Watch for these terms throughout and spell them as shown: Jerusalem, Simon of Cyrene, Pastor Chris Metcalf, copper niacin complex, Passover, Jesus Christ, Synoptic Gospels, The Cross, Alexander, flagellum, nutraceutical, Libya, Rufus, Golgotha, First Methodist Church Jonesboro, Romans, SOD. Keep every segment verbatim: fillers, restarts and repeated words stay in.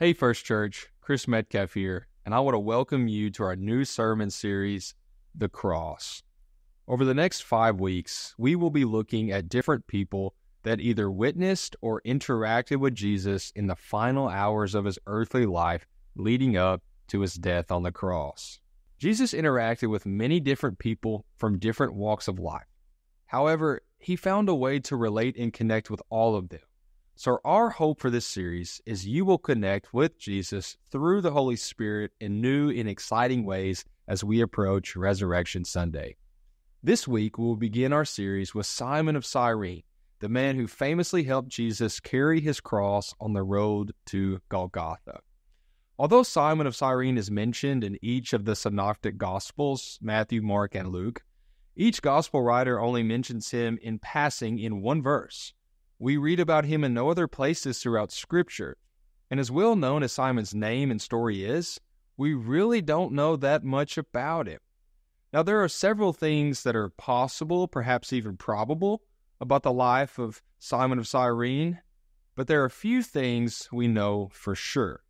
Hey First Church, Chris Metcalf here, and I want to welcome you to our new sermon series, The Cross. Over the next five weeks, we will be looking at different people that either witnessed or interacted with Jesus in the final hours of his earthly life leading up to his death on the cross. Jesus interacted with many different people from different walks of life. However, he found a way to relate and connect with all of them. So our hope for this series is you will connect with Jesus through the Holy Spirit in new and exciting ways as we approach Resurrection Sunday. This week, we'll begin our series with Simon of Cyrene, the man who famously helped Jesus carry his cross on the road to Golgotha. Although Simon of Cyrene is mentioned in each of the Synoptic Gospels, Matthew, Mark, and Luke, each Gospel writer only mentions him in passing in one verse. We read about him in no other places throughout Scripture, and as well known as Simon's name and story is, we really don't know that much about him. Now, there are several things that are possible, perhaps even probable, about the life of Simon of Cyrene, but there are a few things we know for sure.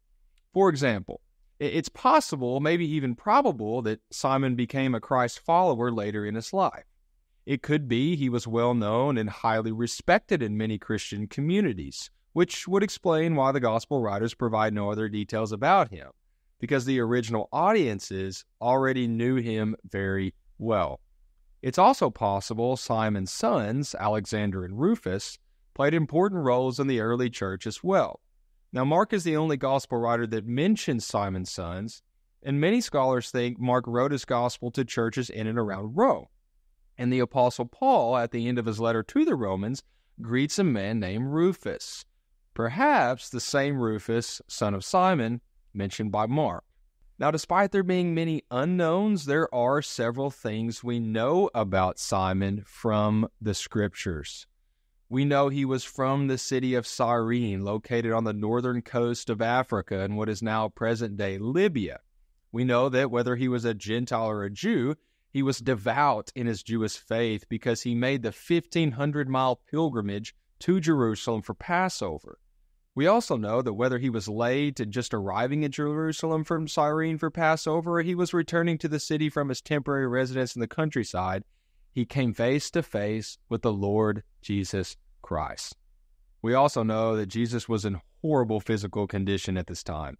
For example, it's possible, maybe even probable, that Simon became a Christ follower later in his life. It could be he was well-known and highly respected in many Christian communities, which would explain why the Gospel writers provide no other details about him, because the original audiences already knew him very well. It's also possible Simon's sons, Alexander and Rufus, played important roles in the early church as well. Now, Mark is the only Gospel writer that mentions Simon's sons, and many scholars think Mark wrote his Gospel to churches in and around Rome. And the Apostle Paul, at the end of his letter to the Romans, greets a man named Rufus, perhaps the same Rufus, son of Simon, mentioned by Mark. Now, despite there being many unknowns, there are several things we know about Simon from the Scriptures. We know he was from the city of Cyrene, located on the northern coast of Africa in what is now present-day Libya. We know that whether he was a Gentile or a Jew, he was devout in his Jewish faith because he made the fifteen hundred mile pilgrimage to Jerusalem for Passover. We also know that whether he was late to just arriving at Jerusalem from Cyrene for Passover or he was returning to the city from his temporary residence in the countryside, he came face to face with the Lord Jesus Christ. We also know that Jesus was in horrible physical condition at this time.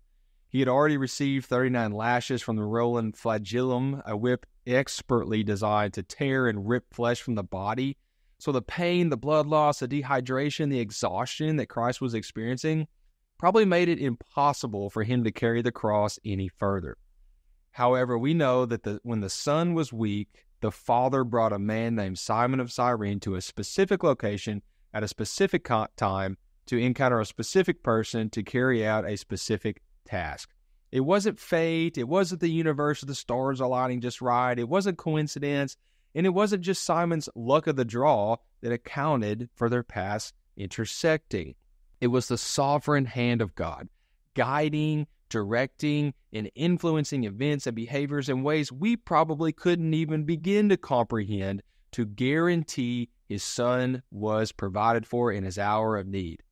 He had already received thirty-nine lashes from the rolling flagellum, a whip expertly designed to tear and rip flesh from the body. So the pain, the blood loss, the dehydration, the exhaustion that Christ was experiencing probably made it impossible for him to carry the cross any further. However, we know that the, when the son was weak, the father brought a man named Simon of Cyrene to a specific location at a specific time to encounter a specific person to carry out a specific task. It wasn't fate. It wasn't the universe of the stars aligning just right. It wasn't coincidence. And it wasn't just Simon's luck of the draw that accounted for their paths intersecting. It was the sovereign hand of God, guiding, directing, and influencing events and behaviors in ways we probably couldn't even begin to comprehend to guarantee his son was provided for in his hour of need.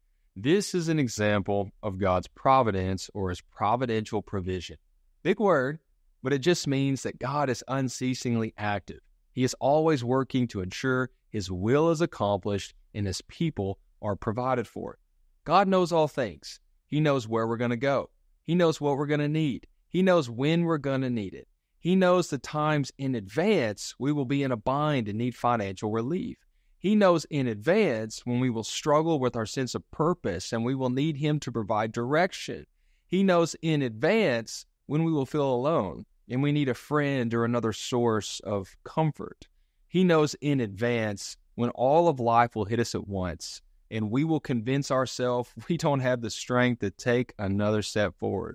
This is an example of God's providence or his providential provision. Big word, but it just means that God is unceasingly active. He is always working to ensure his will is accomplished and his people are provided for. God knows all things. He knows where we're going to go. He knows what we're going to need. He knows when we're going to need it. He knows the times in advance we will be in a bind and need financial relief. He knows in advance when we will struggle with our sense of purpose and we will need him to provide direction. He knows in advance when we will feel alone and we need a friend or another source of comfort. He knows in advance when all of life will hit us at once and we will convince ourselves we don't have the strength to take another step forward.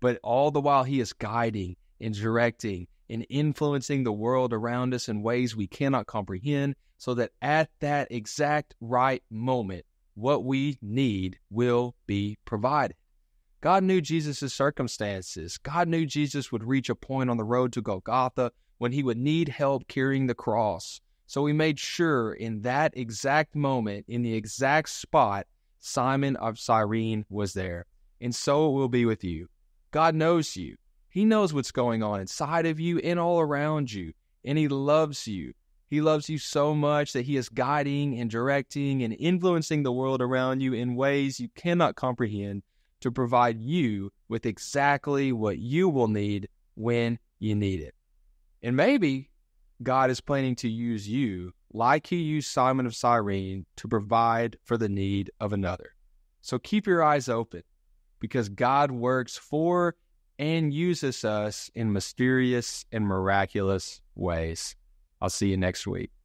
But all the while he is guiding and directing and influencing the world around us in ways we cannot comprehend, so that at that exact right moment, what we need will be provided. God knew Jesus' circumstances. God knew Jesus would reach a point on the road to Golgotha when he would need help carrying the cross. So he made sure in that exact moment, in the exact spot, Simon of Cyrene was there. and so it will be with you. God knows you. He knows what's going on inside of you and all around you, and He loves you. He loves you so much that He is guiding and directing and influencing the world around you in ways you cannot comprehend to provide you with exactly what you will need when you need it. And maybe God is planning to use you like He used Simon of Cyrene to provide for the need of another. So keep your eyes open, because God works for and uses us in mysterious and miraculous ways. I'll see you next week.